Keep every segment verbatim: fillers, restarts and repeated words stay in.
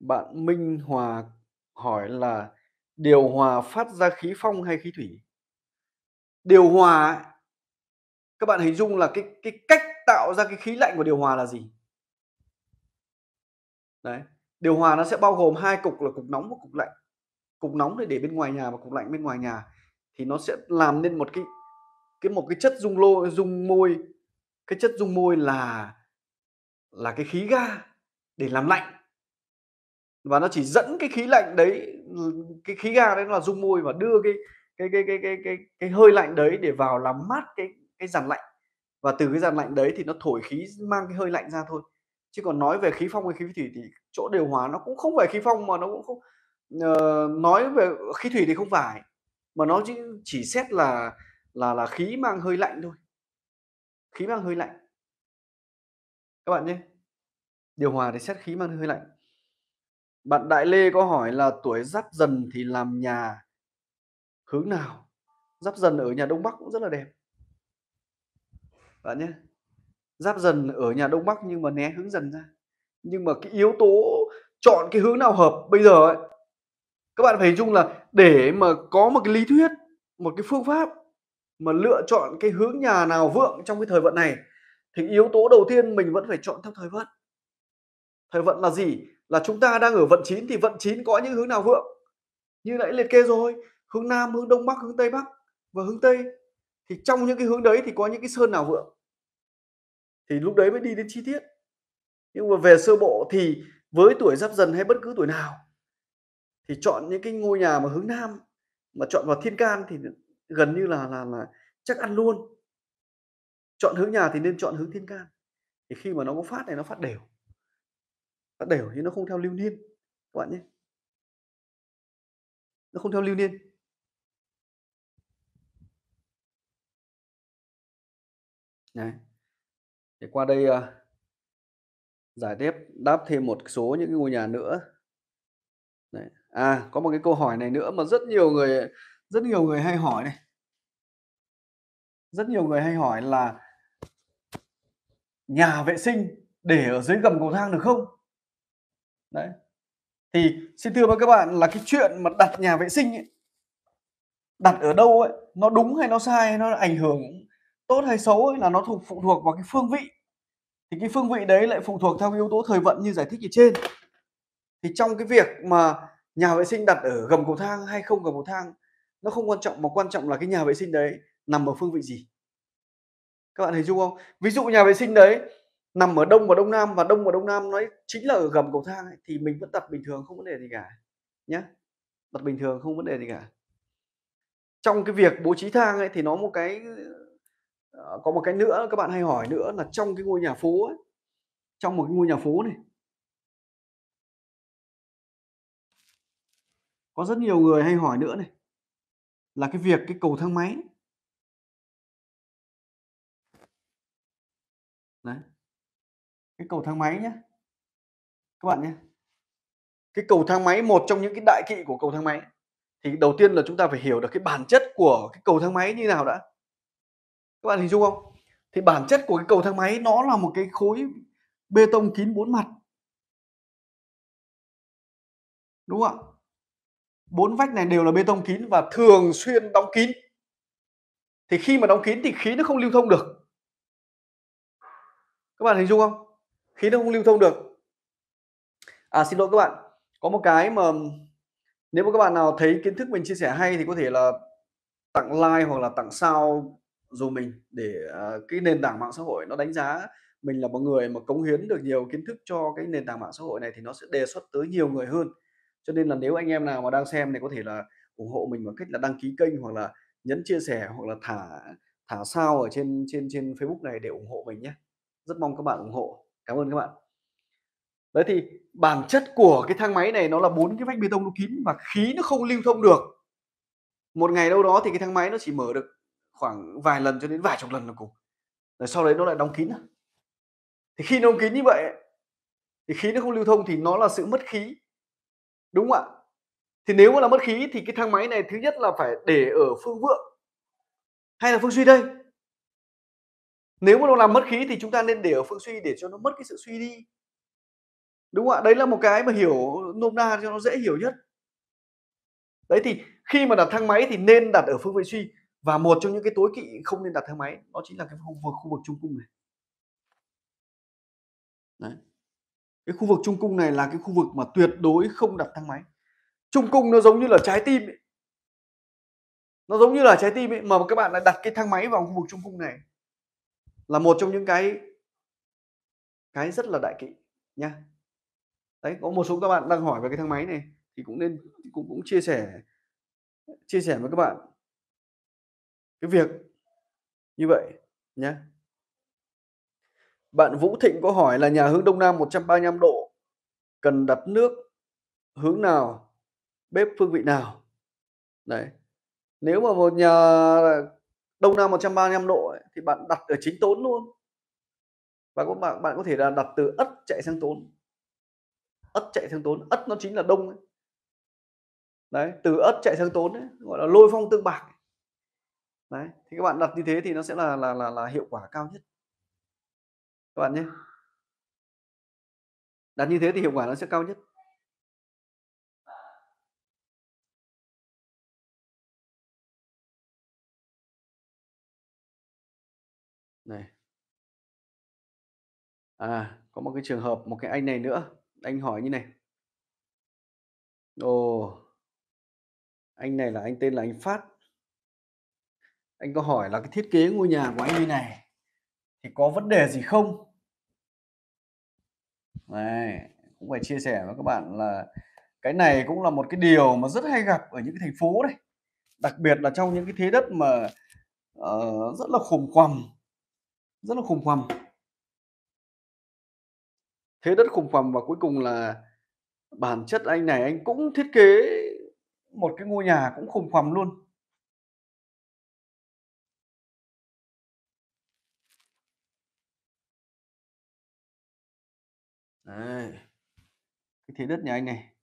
Bạn Minh Hòa hỏi là điều hòa phát ra khí phong hay khí thủy? Điều hòa, các bạn hình dung là cái cái cách tạo ra cái khí lạnh của điều hòa là gì? Đấy, điều hòa nó sẽ bao gồm hai cục là cục nóng và cục lạnh. Cục nóng để để bên ngoài nhà và cục lạnh bên ngoài nhà thì nó sẽ làm nên một cái cái một cái chất dung lô dung môi, cái chất dung môi là là cái khí ga để làm lạnh. Và nó chỉ dẫn cái khí lạnh đấy, cái khí ga đấy là dung môi và đưa cái cái cái cái cái cái, cái hơi lạnh đấy để vào làm mát cái cái giàn lạnh, và từ cái giàn lạnh đấy thì nó thổi khí mang cái hơi lạnh ra thôi. Chứ còn nói về khí phong hay khí thủy thì chỗ điều hòa nó cũng không phải khí phong, mà nó cũng không uh, nói về khí thủy thì không phải, mà nó chỉ, chỉ xét là là là khí mang hơi lạnh thôi, khí mang hơi lạnh các bạn nhé. Điều hòa thì xét khí mang hơi lạnh. Bạn Đại Lê có hỏi là tuổi Giáp Dần thì làm nhà hướng nào? Giáp Dần ở nhà Đông Bắc cũng rất là đẹp bạn nhé. Giáp Dần ở nhà Đông Bắc nhưng mà né hướng dần ra. Nhưng mà cái yếu tố chọn cái hướng nào hợp bây giờ ấy, các bạn phải hình dung là để mà có một cái lý thuyết, một cái phương pháp mà lựa chọn cái hướng nhà nào vượng trong cái thời vận này, thì yếu tố đầu tiên mình vẫn phải chọn theo thời vận. Thời vận là gì? Là chúng ta đang ở vận chín thì vận chín có những hướng nào vượng? Như nãy liệt kê rồi, hướng Nam, hướng Đông Bắc, hướng Tây Bắc và hướng Tây. Thì trong những cái hướng đấy thì có những cái sơn nào vượng? Thì lúc đấy mới đi đến chi tiết. Nhưng mà về sơ bộ thì với tuổi Giáp Dần hay bất cứ tuổi nào thì chọn những cái ngôi nhà mà hướng Nam mà chọn vào thiên can thì gần như là là, là chắc ăn luôn. Chọn hướng nhà thì nên chọn hướng thiên can. Thì khi mà nó có phát này, nó phát đều. Nó đều thì nó không theo lưu niên các bạn nhé, nó không theo lưu niên. Đấy, để qua đây uh, giải tiếp đáp thêm một số những cái ngôi nhà nữa. Đấy. À, có một cái câu hỏi này nữa mà rất nhiều người rất nhiều người hay hỏi này, rất nhiều người hay hỏi là nhà vệ sinh để ở dưới gầm cầu thang được không? Đấy. Thì xin thưa với các bạn là cái chuyện mà đặt nhà vệ sinh ấy, đặt ở đâu ấy, nó đúng hay nó sai, nó ảnh hưởng tốt hay xấu ấy, là nó thuộc phụ thuộc vào cái phương vị. Thì cái phương vị đấy lại phụ thuộc theo yếu tố thời vận như giải thích ở trên. Thì trong cái việc mà nhà vệ sinh đặt ở gầm cầu thang hay không gầm cầu thang, nó không quan trọng, mà quan trọng là cái nhà vệ sinh đấy nằm ở phương vị gì. Các bạn hình dung không? Ví dụ nhà vệ sinh đấy nằm ở Đông và Đông Nam, và Đông và Đông Nam nói chính là ở gầm cầu thang ấy, thì mình vẫn đặt bình thường, không vấn đề gì cả nhé. Đặt bình thường không vấn đề gì cả. Trong cái việc bố trí thang ấy thì nó một cái có một cái nữa các bạn hay hỏi nữa là trong cái ngôi nhà phố ấy, trong một cái ngôi nhà phố này có rất nhiều người hay hỏi nữa này là cái việc cái cầu thang máy. Đấy, cái cầu thang máy nhé các bạn nhé. Cái cầu thang máy, một trong những cái đại kỵ của cầu thang máy, thì đầu tiên là chúng ta phải hiểu được cái bản chất của cái cầu thang máy như nào đã. Các bạn hình dung không? Thì bản chất của cái cầu thang máy nó là một cái khối bê tông kín bốn mặt, đúng không ạ? Bốn vách này đều là bê tông kín và thường xuyên đóng kín. Thì khi mà đóng kín thì khí nó không lưu thông được. Các bạn hình dung không? Khí nó không lưu thông được. À, xin lỗi các bạn, có một cái mà nếu mà các bạn nào thấy kiến thức mình chia sẻ hay thì có thể là tặng like hoặc là tặng sao dù mình, để uh, cái nền tảng mạng xã hội nó đánh giá mình là một người mà cống hiến được nhiều kiến thức cho cái nền tảng mạng xã hội này, thì nó sẽ đề xuất tới nhiều người hơn. Cho nên là nếu anh em nào mà đang xem này có thể là ủng hộ mình bằng cách là đăng ký kênh hoặc là nhấn chia sẻ hoặc là thả thả sao ở trên trên trên Facebook này để ủng hộ mình nhé. Rất mong các bạn ủng hộ. Cảm ơn các bạn. Đấy, thì bản chất của cái thang máy này nó là bốn cái vách bê tông nó kín và khí nó không lưu thông được. Một ngày đâu đó thì cái thang máy nó chỉ mở được khoảng vài lần cho đến vài chục lần là cùng. Rồi sau đấy nó lại đóng kín. Thì khi nó đóng kín như vậy thì khí nó không lưu thông thì nó là sự mất khí, đúng không ạ? Thì nếu mà là mất khí thì cái thang máy này thứ nhất là phải để ở phương vượng hay là phương suy đây. Nếu mà nó làm mất khí thì chúng ta nên để ở phương suy để cho nó mất cái sự suy đi. Đúng ạ, đấy là một cái mà hiểu nôm na cho nó dễ hiểu nhất. Đấy thì khi mà đặt thang máy thì nên đặt ở phương vị suy, và một trong những cái tối kỵ không nên đặt thang máy đó chính là cái khu vực, khu vực trung cung này. Đấy. Cái khu vực trung cung này là cái khu vực mà tuyệt đối không đặt thang máy. Trung cung nó giống như là trái tim ấy. Nó giống như là trái tim ấy, mà các bạn lại đặt cái thang máy vào khu vực trung cung này là một trong những cái cái rất là đại kỵ nha. Đấy, có một số các bạn đang hỏi về cái thang máy này thì cũng nên cũng cũng chia sẻ chia sẻ với các bạn cái việc như vậy nhé. Bạn Vũ Thịnh có hỏi là nhà hướng Đông Nam một trăm ba mươi lăm độ cần đặt nước hướng nào, bếp phương vị nào. Đấy. Nếu mà một nhà Đông Nam một trăm ba mươi lăm độ ấy, thì bạn đặt ở chính tốn luôn. Và các bạn bạn có thể là đặt từ ất chạy sang tốn. Ất chạy sang tốn, ất nó chính là đông ấy. Đấy, từ ất chạy sang tốn ấy, gọi là lôi phong tương bạc. Đấy, thì các bạn đặt như thế thì nó sẽ là là là, là hiệu quả cao nhất. Các bạn nhé. Đặt như thế thì hiệu quả nó sẽ cao nhất. Này. À, có một cái trường hợp, một cái anh này nữa, anh hỏi như này. Ồ. Anh này là anh tên là anh Phát. Anh có hỏi là cái thiết kế ngôi nhà của anh như này thì có vấn đề gì không? Này, cũng phải chia sẻ với các bạn là cái này cũng là một cái điều mà rất hay gặp ở những cái thành phố này, đặc biệt là trong những cái thế đất mà uh, rất là khủng hoảng, rất là khủng hoảng, thế đất khủng hoảng, và cuối cùng là bản chất anh này anh cũng thiết kế một cái ngôi nhà cũng khủng hoảng luôn. Đấy. Cái thế đất nhà anh này.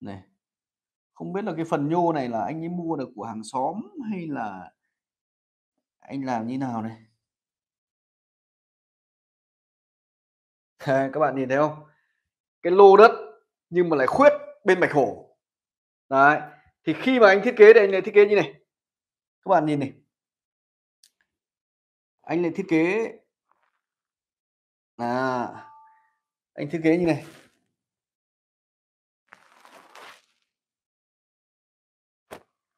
Này. Không biết là cái phần nhô này là anh ấy mua được của hàng xóm hay là anh làm như nào này. Các bạn nhìn thấy không? Cái lô đất nhưng mà lại khuyết bên bạch hổ. Đấy. Thì khi mà anh thiết kế đây, anh lại thiết kế như này. Các bạn nhìn này. Anh lại thiết kế à, anh thiết kế như này.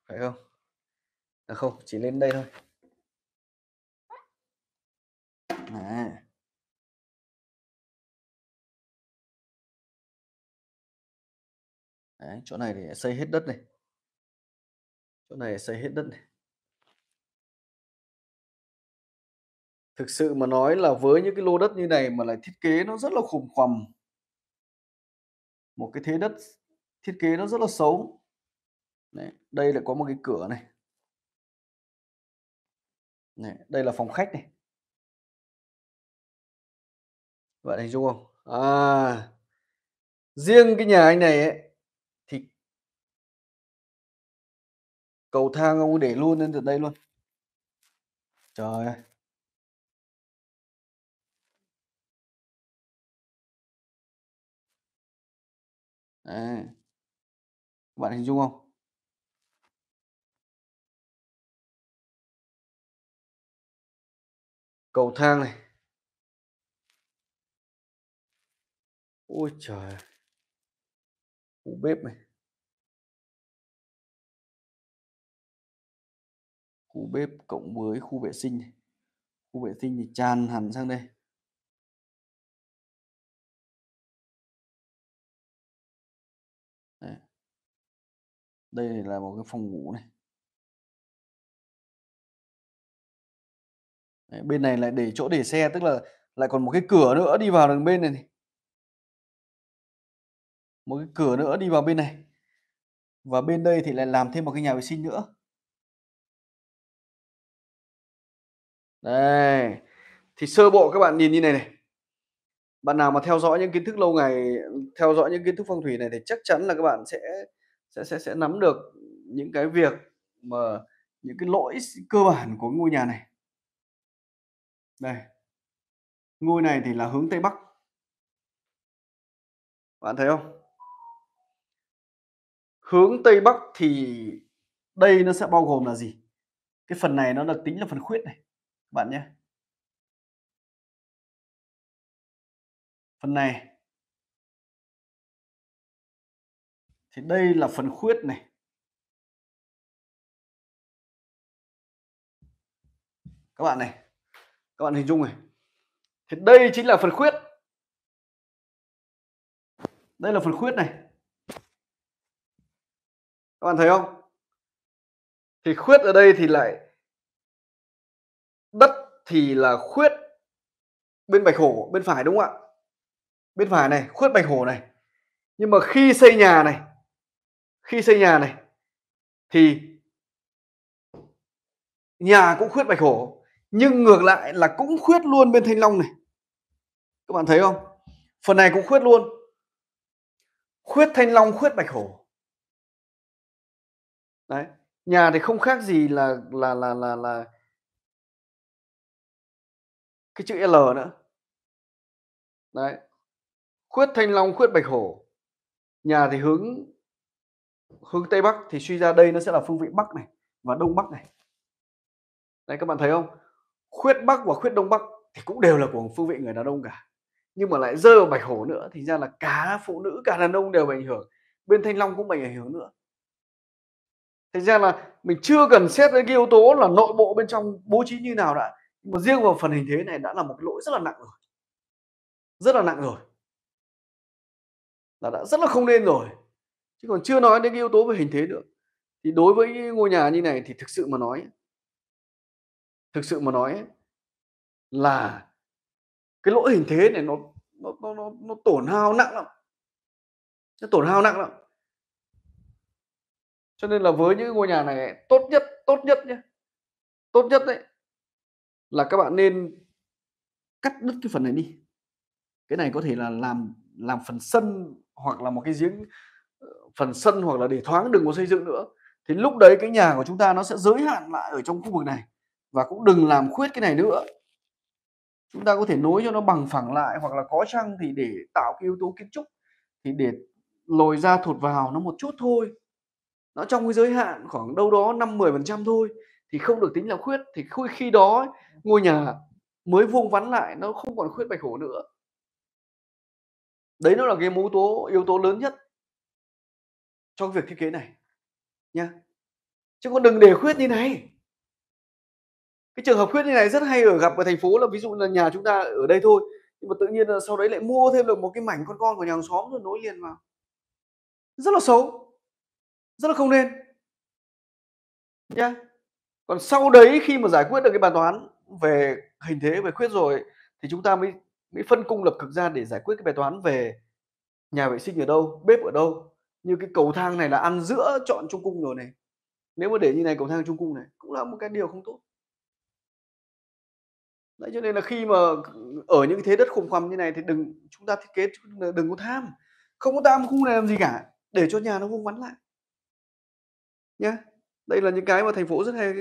Phải không? À không, chỉ lên đây thôi. À. Đấy, chỗ này để xây hết đất này. Chỗ này để xây hết đất này. Thực sự mà nói là với những cái lô đất như này mà lại thiết kế nó rất là khủng hoảng, một cái thế đất thiết kế nó rất là xấu. Đấy, đây là có một cái cửa này. Đấy, đây là phòng khách này. Bạn hình dung không? À, riêng cái nhà anh này ấy, thì cầu thang ông để luôn lên từ đây luôn. Trời ơi. Đấy. Bạn hình dung không? Cầu thang này. Ôi trời. Ủa bếp này. Khu bếp cộng với khu vệ sinh này. Khu vệ sinh thì tràn hẳn sang đây. Đây là một cái phòng ngủ này. Đấy, bên này lại để chỗ để xe, tức là lại còn một cái cửa nữa đi vào đằng bên này, này. Một cái cửa nữa đi vào bên này. Và bên đây thì lại làm thêm một cái nhà vệ sinh nữa. Đây. Thì sơ bộ các bạn nhìn như này này. Bạn nào mà theo dõi những kiến thức lâu ngày, theo dõi những kiến thức phong thủy này thì chắc chắn là các bạn sẽ sẽ sẽ sẽ nắm được những cái việc mà những cái lỗi cơ bản của ngôi nhà này Đây, ngôi này thì là hướng Tây Bắc. Bạn thấy không? Hướng Tây Bắc thì đây nó sẽ bao gồm là gì? Cái phần này nó được tính là phần khuyết này, bạn nhé. Phần này thì đây là phần khuyết này. Các bạn này, các bạn hình dung này. Thì đây chính là phần khuyết. Đây là phần khuyết này. Các bạn thấy không? Thì khuyết ở đây thì lại đất thì là khuyết bên Bạch Hổ, bên phải đúng không ạ? Bên phải này, khuyết Bạch Hổ này. Nhưng mà khi xây nhà này, khi xây nhà này thì nhà cũng khuyết Bạch Hổ, nhưng ngược lại là cũng khuyết luôn bên Thanh Long này. Các bạn thấy không? Phần này cũng khuyết luôn. Khuyết Thanh Long, khuyết Bạch Hổ. Đấy, nhà thì không khác gì là là là là là cái chữ L nữa. Đấy. Khuyết Thanh Long, khuyết Bạch Hổ. Nhà thì hướng hướng Tây Bắc thì suy ra đây nó sẽ là phương vị Bắc này và Đông Bắc này. Đấy, các bạn thấy không? Khuyết Bắc và khuyết Đông Bắc thì cũng đều là của phương vị người đàn ông cả. Nhưng mà lại rơi vào Bạch Hổ nữa thì ra là cả phụ nữ cả đàn ông đều bị ảnh hưởng. Bên Thanh Long cũng bị ảnh hưởng nữa. Thành ra là mình chưa cần xét đến cái yếu tố là nội bộ bên trong bố trí như nào đã. Nhưng mà riêng vào phần hình thế này đã là một lỗi rất là nặng rồi. Rất là nặng rồi. Là đã rất là không nên rồi. Chứ còn chưa nói đến cái yếu tố về hình thế nữa. Thì đối với ngôi nhà như này thì thực sự mà nói Thực sự mà nói là cái lỗi hình thế này nó nó nó nó tổn hao nặng lắm. Nó tổn hao nặng lắm. Cho nên là với những ngôi nhà này tốt nhất tốt nhất nhé. Tốt nhất đấy là các bạn nên cắt đứt cái phần này đi. Cái này có thể là làm làm phần sân hoặc là một cái giếng phần sân hoặc là để thoáng, đừng có xây dựng nữa. Thì lúc đấy cái nhà của chúng ta nó sẽ giới hạn lại ở trong khu vực này. Và cũng đừng làm khuyết cái này nữa. Chúng ta có thể nối cho nó bằng phẳng lại, hoặc là có chăng thì để tạo cái yếu tố kiến trúc thì để lồi ra thụt vào nó một chút thôi. Nó trong cái giới hạn khoảng đâu đó năm đến mười phần trăm thôi. Thì không được tính là khuyết. Thì khi đó ngôi nhà mới vuông vắn lại, nó không còn khuyết Bạch Hổ nữa. Đấy nó là cái yếu tố, yếu tố lớn nhất trong việc thiết kế này nha. Chứ còn đừng để khuyết như này. Cái trường hợp khuyết như này rất hay ở gặp ở thành phố là ví dụ là nhà chúng ta ở đây thôi, nhưng mà tự nhiên là sau đấy lại mua thêm được một cái mảnh con con của nhà hàng xóm rồi nối liền vào. Rất là xấu. Rất là không nên. Nha. Còn sau đấy khi mà giải quyết được cái bài toán về hình thế, về khuyết rồi thì chúng ta mới mới phân cung lập cực ra để giải quyết cái bài toán về nhà vệ sinh ở đâu, bếp ở đâu. Như cái cầu thang này là ăn giữa chọn trung cung rồi này. Nếu mà để như này cầu thang trung cung này cũng là một cái điều không tốt. Đấy, cho nên là khi mà ở những thế đất khủng khoằm như này thì đừng chúng ta thiết kế đừng có tham, không có tham khu này làm gì cả, để cho nhà nó vuông vắn lại nhá. Đây là những cái mà thành phố rất hay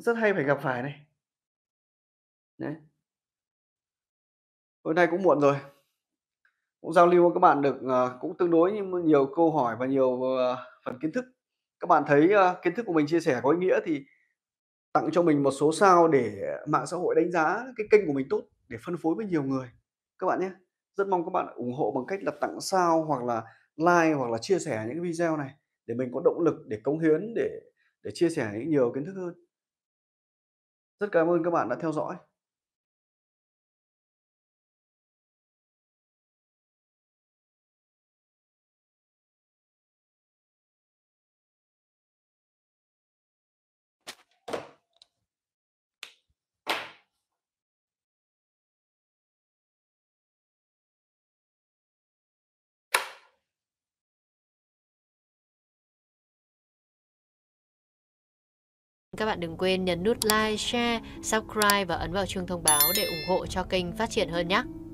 rất hay phải gặp phải này. Đấy. Hôm nay cũng muộn rồi, cũng giao lưu với các bạn được cũng tương đối nhưng nhiều câu hỏi và nhiều phần kiến thức. Các bạn thấy kiến thức của mình chia sẻ có ý nghĩa thì tặng cho mình một số sao để mạng xã hội đánh giá cái kênh của mình tốt, để phân phối với nhiều người các bạn nhé. Rất mong các bạn ủng hộ bằng cách là tặng sao hoặc là like hoặc là chia sẻ những video này để mình có động lực để cống hiến, để để chia sẻ những nhiều kiến thức hơn. Rất cảm ơn các bạn đã theo dõi. Các bạn đừng quên nhấn nút like, share, subscribe và ấn vào chuông thông báo để ủng hộ cho kênh phát triển hơn nhé.